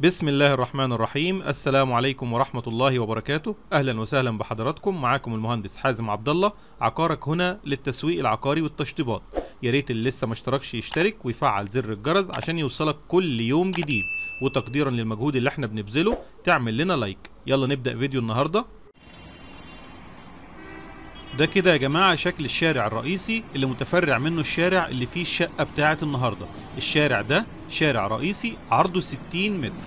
بسم الله الرحمن الرحيم. السلام عليكم ورحمة الله وبركاته. أهلا وسهلا بحضراتكم، معاكم المهندس حازم عبدالله، عقارك هنا للتسويق العقاري والتشطيبات. يا ريت اللي لسه ما اشتركش يشترك ويفعل زر الجرس عشان يوصلك كل يوم جديد، وتقديرا للمجهود اللي احنا بنبذله تعمل لنا لايك. يلا نبدأ فيديو النهاردة. ده كده يا جماعة شكل الشارع الرئيسي اللي متفرع منه الشارع اللي فيه الشقة بتاعة النهاردة. الشارع ده شارع رئيسي عرضه 60 متر.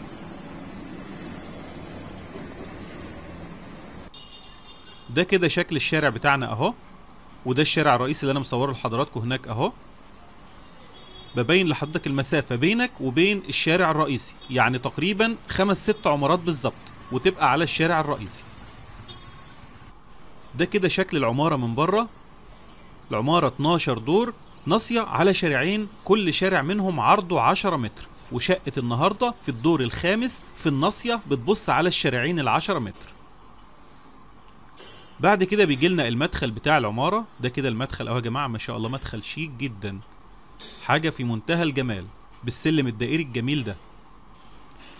ده كده شكل الشارع بتاعنا اهو، وده الشارع الرئيسي اللي انا مصوره لحضراتكم هناك اهو. ببين لحضرتك المسافه بينك وبين الشارع الرئيسي، يعني تقريبا 5-6 عمارات بالظبط وتبقى على الشارع الرئيسي. ده كده شكل العماره من بره. العماره 12 دور ناصيه على شارعين، كل شارع منهم عرضه 10 متر، وشقه النهارده في الدور الخامس في الناصيه بتبص على الشارعين ال10 متر. بعد كده بيجي لنا المدخل بتاع العمارة. ده كده المدخل اهو يا جماعة، ما شاء الله مدخل شيك جدا، حاجة في منتهى الجمال، بالسلم الدائري الجميل ده.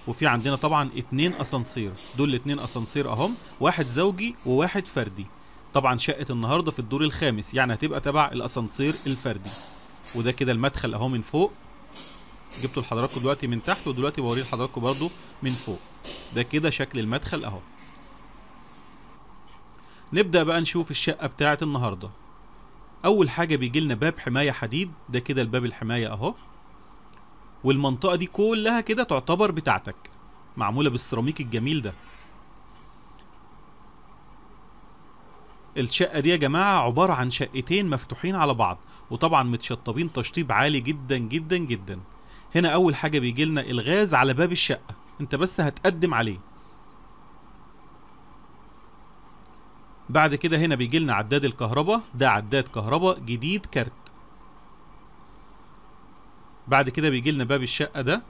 وفي عندنا طبعا 2 اسانسير، دول 2 اسانسير اهم، واحد زوجي وواحد فردي. طبعا شقة النهاردة في الدور الخامس، يعني هتبقى تبع الاسانسير الفردي. وده كده المدخل اهو من فوق، جبته لحضراتكم دلوقتي من تحت ودلوقتي بوريه لحضراتكم برضو من فوق. ده كده شكل المدخل اهو. نبدأ بقى نشوف الشقة بتاعة النهاردة. أول حاجة بيجي لنا باب حماية حديد، ده كده الباب الحماية أهو. والمنطقة دي كلها كده تعتبر بتاعتك، معمولة بالسيراميك الجميل ده. الشقة دي يا جماعة عبارة عن شقتين مفتوحين على بعض، وطبعا متشطبين تشطيب عالي جدا جدا جدا. هنا أول حاجة بيجي لنا الغاز على باب الشقة، أنت بس هتقدم عليه. بعد كده هنا بيجي لنا عداد الكهرباء، ده عداد كهرباء جديد كارت. بعد كده بيجي لنا باب الشقة ده،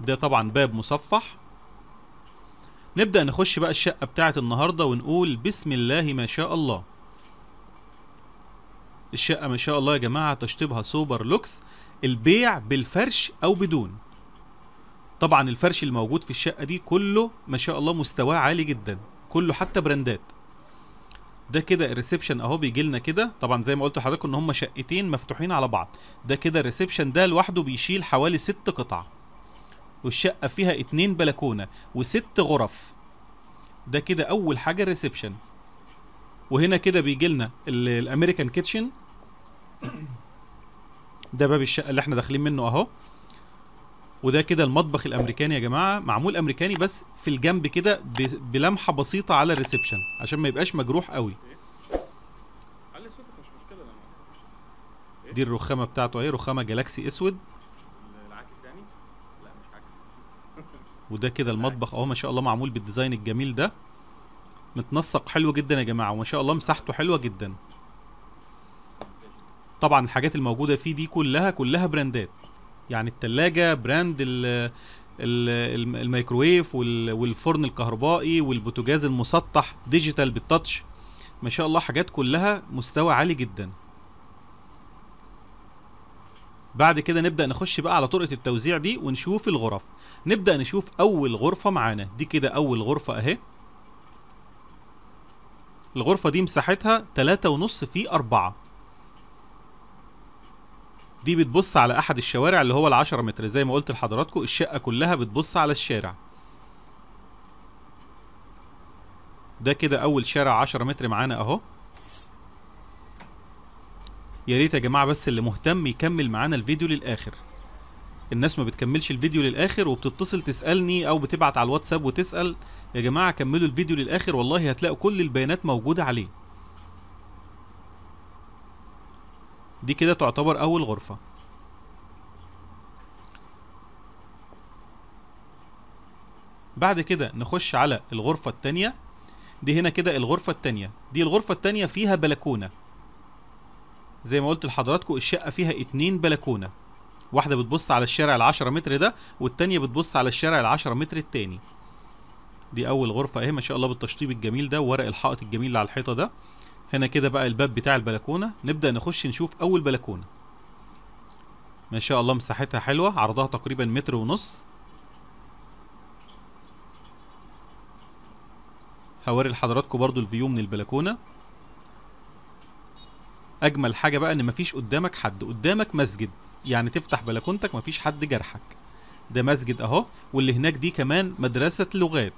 ده طبعا باب مصفح. نبدأ نخش بقى الشقة بتاعة النهاردة ونقول بسم الله ما شاء الله. الشقة ما شاء الله يا جماعة تشطيبها سوبر لوكس، البيع بالفرش أو بدون. طبعا الفرش الموجود في الشقة دي كله ما شاء الله مستواه عالي جدا، كله حتى براندات. ده كده الريسبشن اهو بيجي لنا كده، طبعا زي ما قلت لحضراتكم ان هم شقتين مفتوحين على بعض. ده كده الريسبشن ده لوحده بيشيل حوالي 6 قطع، والشقه فيها 2 بلكونه و6 غرف. ده كده اول حاجه الريسبشن. وهنا كده بيجي لنا الامريكان كيتشن، ده باب الشقه اللي احنا داخلين منه اهو. وده كده المطبخ الامريكاني يا جماعه، معمول امريكاني بس في الجنب كده بلمحه بسيطه على الريسبشن عشان ما يبقاش مجروح قوي. دي الرخامه بتاعته اهي، رخامه جالاكسي اسود. العكس يعني؟ لا مش عكس. وده كده المطبخ اهو ما شاء الله، معمول بالديزاين الجميل ده، متنسق حلو جدا يا جماعه، وما شاء الله مساحته حلوه جدا. طبعا الحاجات الموجوده فيه دي كلها براندات، يعني التلاجة براند، الميكروويف والفرن الكهربائي والبوتاجاز المسطح ديجيتال بالتاتش، ما شاء الله حاجات كلها مستوى عالي جدا. بعد كده نبدأ نخش بقى على طرقة التوزيع دي ونشوف الغرف. نبدأ نشوف أول غرفة معانا، دي كده أول غرفة أهي. الغرفة دي مساحتها 3.5 في 4، دي بتبص على احد الشوارع اللي هو ال10 متر. زي ما قلت لحضراتكم الشقه كلها بتبص على الشارع. ده كده اول شارع 10 متر معانا اهو. يا ريت يا جماعه بس اللي مهتم يكمل معانا الفيديو للاخر. الناس ما بتكملش الفيديو للاخر وبتتصل تسالني او بتبعت على الواتساب وتسال. يا جماعه كملوا الفيديو للاخر، والله هتلاقوا كل البيانات موجوده عليه. دي كده تعتبر أول غرفة. بعد كده نخش على الغرفة التانية. دي هنا كده الغرفة التانية، دي الغرفة التانية فيها بلكونة. زي ما قلت لحضراتكم الشقة فيها 2 بلكونة، واحدة بتبص على الشارع ال10 متر ده، والتانية بتبص على الشارع ال10 متر التاني. دي اول غرفه اهي ما شاء الله بالتشطيب الجميل ده وورق الحائط الجميل اللي على الحيطه ده. هنا كده بقى الباب بتاع البلكونه، نبدا نخش نشوف اول بلكونه. ما شاء الله مساحتها حلوه، عرضها تقريبا 1.5 متر. هوري لحضراتكم برضو الفيو من البلكونه. اجمل حاجه بقى ان مفيش قدامك حد، قدامك مسجد، يعني تفتح بلكونتك مفيش حد جرحك. ده مسجد اهو، واللي هناك دي كمان مدرسه لغات،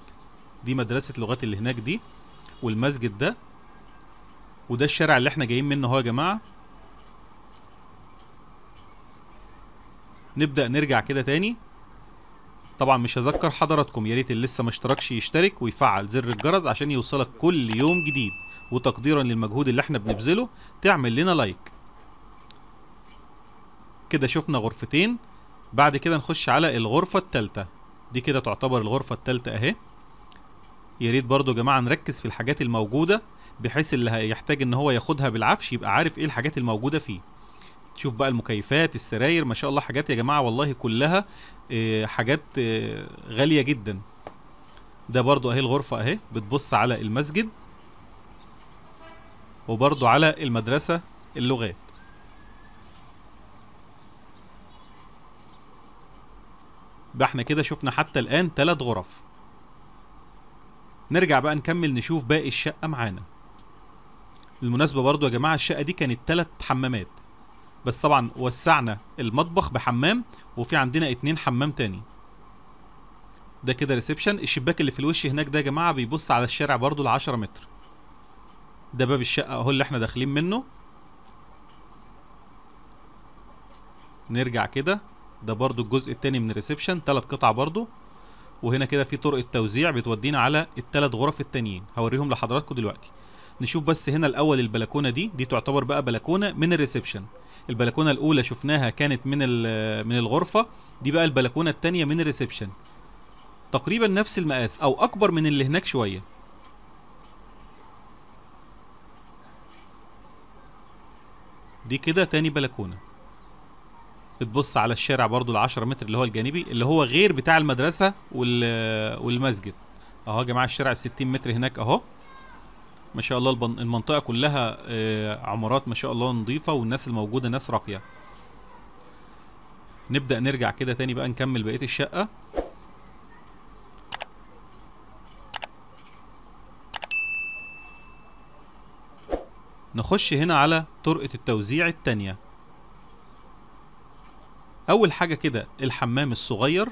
دي مدرسه لغات اللي هناك دي، والمسجد ده، وده الشارع اللي احنا جايين منه اهو يا جماعه. نبدا نرجع كده تاني. طبعا مش هذكر حضراتكم، يا ريت اللي لسه ما اشتركش يشترك ويفعل زر الجرس عشان يوصلك كل يوم جديد، وتقديرا للمجهود اللي احنا بنبذله تعمل لنا لايك. كده شفنا غرفتين، بعد كده نخش على الغرفه الثالثه. دي كده تعتبر الغرفه الثالثه اهي. يا ريت برضو يا جماعه نركز في الحاجات الموجوده، بحيث اللي هيحتاج ان هو ياخدها بالعفش يبقى عارف ايه الحاجات الموجوده فيه. شوف بقى المكيفات، السراير، ما شاء الله حاجات يا جماعه والله كلها حاجات غاليه جدا. ده برضو اهي الغرفه اهي، بتبص على المسجد وبرضو على المدرسه اللغات. بقى احنا كده شفنا حتى الان 3 غرف. نرجع بقى نكمل نشوف باقي الشقه معانا. بالمناسبه برضو يا جماعه الشقه دي كانت 3 حمامات، بس طبعا وسعنا المطبخ بحمام، وفي عندنا 2 حمام تاني. ده كده ريسبشن. الشباك اللي في الوش هناك ده يا جماعه بيبص على الشارع برضو 10 متر. ده باب الشقه اهو اللي احنا داخلين منه. نرجع كده، ده برضو الجزء التاني من الريسبشن، 3 قطع برضو. وهنا كده في طرق التوزيع بتودينا على ال3 غرف التانيين، هوريهم لحضراتكم دلوقتي. نشوف بس هنا الاول البلكونه دي تعتبر بقى بلكونه من الريسبشن. البلكونه الاولى شفناها كانت من الغرفه دي، بقى البلكونه الثانيه من الريسبشن. تقريبا نفس المقاس او اكبر من اللي هناك شويه. دي كده تاني بلكونه بتبص على الشارع برضو 10 متر اللي هو الجانبي، اللي هو غير بتاع المدرسه والمسجد اهو يا جماعه. الشارع 60 متر هناك اهو. ما شاء الله المنطقة كلها عمارات ما شاء الله نظيفة، والناس الموجودة ناس راقية. نبدأ نرجع كده تاني بقى نكمل بقية الشقة. نخش هنا على طرقة التوزيع التانية. أول حاجة كده الحمام الصغير،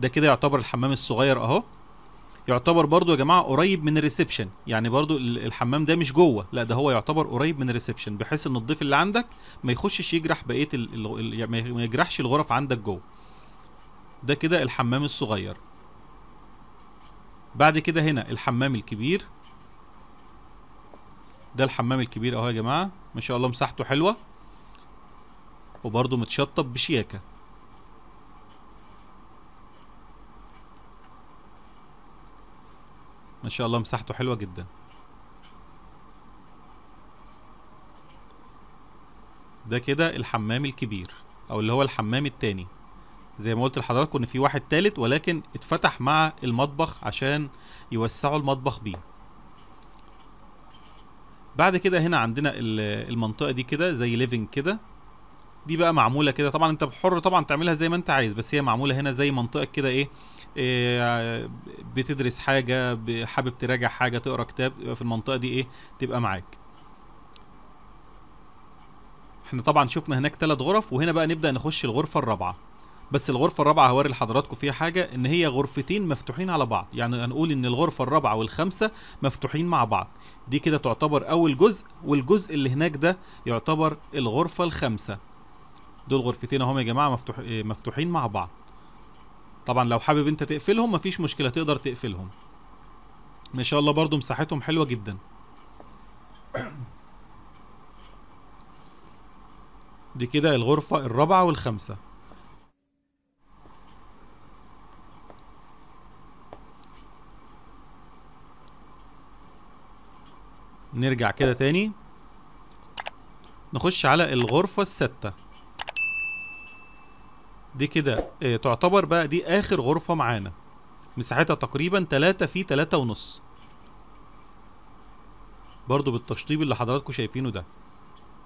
ده كده يعتبر الحمام الصغير أهو. يعتبر برضو يا جماعه قريب من الريسبشن، يعني برضو الحمام ده مش جوه، لا ده هو يعتبر قريب من الريسبشن، بحيث ان الضيف اللي عندك ما يخشش يجرح بقيه ما يجرحش الغرف عندك جوه. ده كده الحمام الصغير. بعد كده هنا الحمام الكبير. ده الحمام الكبير اهو يا جماعه، ما شاء الله مساحته حلوه، وبرضو متشطب بشياكه. ما شاء الله مساحته حلوة جدا. ده كده الحمام الكبير او اللي هو الحمام التاني. زي ما قلت لحضراتكم ان في واحد تالت، ولكن اتفتح مع المطبخ عشان يوسعوا المطبخ بيه. بعد كده هنا عندنا المنطقة دي كده زي ليفينج كده. دي بقى معمولة كده، طبعا انت بحر طبعا تعملها زي ما انت عايز، بس هي معمولة هنا زي منطقة كده إيه بتدرس حاجة، حابب تراجع حاجة، تقرا كتاب، في المنطقة دي ايه تبقى معاك. احنا طبعا شفنا هناك 3 غرف، وهنا بقى نبدأ نخش الغرفة الرابعة. بس الغرفة الرابعة هوري لحضراتكم فيها حاجة، ان هي غرفتين مفتوحين على بعض، يعني هنقول ان الغرفة الرابعة والخامسة مفتوحين مع بعض. دي كده تعتبر اول جزء، والجزء اللي هناك ده يعتبر الغرفة الخامسة. دول غرفتين اهم يا جماعة مفتوحين مع بعض. طبعا لو حابب انت تقفلهم مفيش مشكلة، تقدر تقفلهم. ما شاء الله برضو مساحتهم حلوة جدا. دي كده الغرفة الرابعة والخامسة. نرجع كده تاني نخش على الغرفة السادسة. دي كده تعتبر بقى دي آخر غرفة معانا. مساحتها تقريبا 3 في 3.5، برضو بالتشطيب اللي حضراتكم شايفينه ده.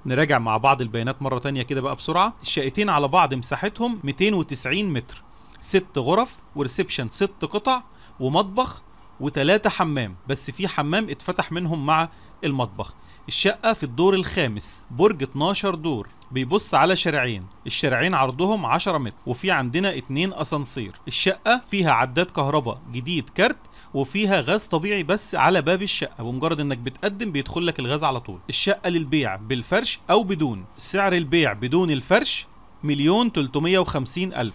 نراجع مع بعض البيانات مرة تانية كده بقى بسرعة. الشقتين على بعض مساحتهم 290 متر، 6 غرف وريسبشن 6 قطع ومطبخ و3 حمام، بس في حمام اتفتح منهم مع المطبخ. الشقة في الدور الخامس، برج 12 دور، بيبص على شارعين، الشارعين عرضهم 10 متر، وفي عندنا 2 أسانسير. الشقة فيها عداد كهرباء جديد كارت، وفيها غاز طبيعي بس على باب الشقة، بمجرد انك بتقدم بيدخل لك الغاز على طول. الشقة للبيع بالفرش او بدون، سعر البيع بدون الفرش 1,350,000،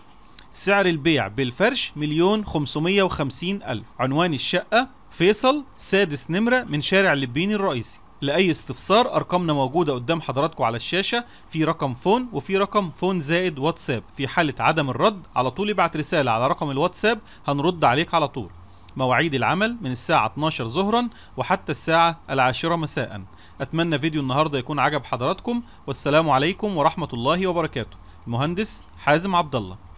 سعر البيع بالفرش 1,550,000. عنوان الشقة فيصل 6 من شارع اللبيني الرئيسي. لأي استفسار أرقامنا موجودة قدام حضراتكم على الشاشة، في رقم فون وفي رقم فون زائد واتساب. في حالة عدم الرد على طول ابعت رسالة على رقم الواتساب هنرد عليك على طول. مواعيد العمل من الساعة 12 ظهرا وحتى الساعة 10 مساء. أتمنى فيديو النهاردة يكون عجب حضراتكم، والسلام عليكم ورحمة الله وبركاته. المهندس حازم عبدالله.